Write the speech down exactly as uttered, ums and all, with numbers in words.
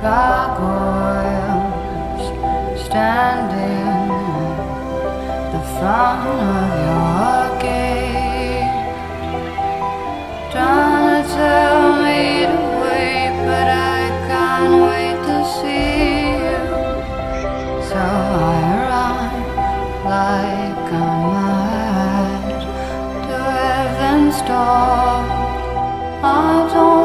gargoyles standing at the front of your gate. Trying to tell me to wait, but I can't wait to see you. So I run like I'm mad to heaven's door. I don't